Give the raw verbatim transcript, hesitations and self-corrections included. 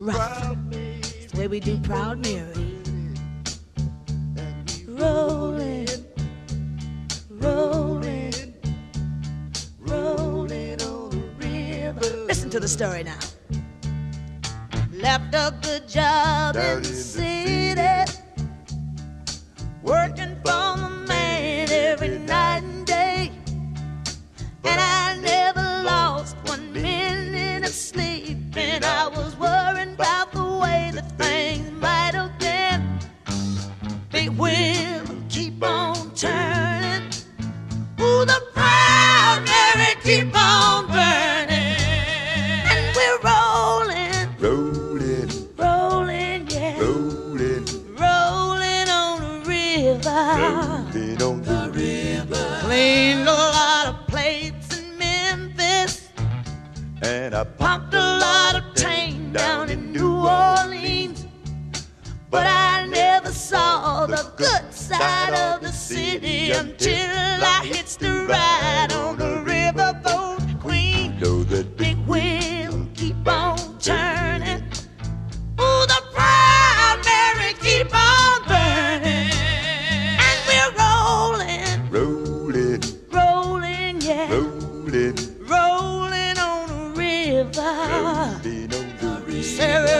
Rock, that's the way we do Proud Mary. Rolling, rolling, rolling on the river. Listen to the story now. Left a good job in the city, working for my man every night and day, and I never lost one minute of sleep, and I was worrying about the way that things might have been. Big wheel keep on turning, ooh, the Proud Mary keep on burning, and we're rolling, rolling, rolling, yeah, rolling, rolling on the river, rolling on the river. Cleaned a lot of plates in Memphis, and I pumped a lot of tank down in New Orleans, but I never saw the good side of the city until I hits the ride on the riverboat queen. The big wheel keep on turning, ooh, the Proud Mary keep on burning, and we're rolling, rolling, rolling, yeah, rolling, rolling on the river.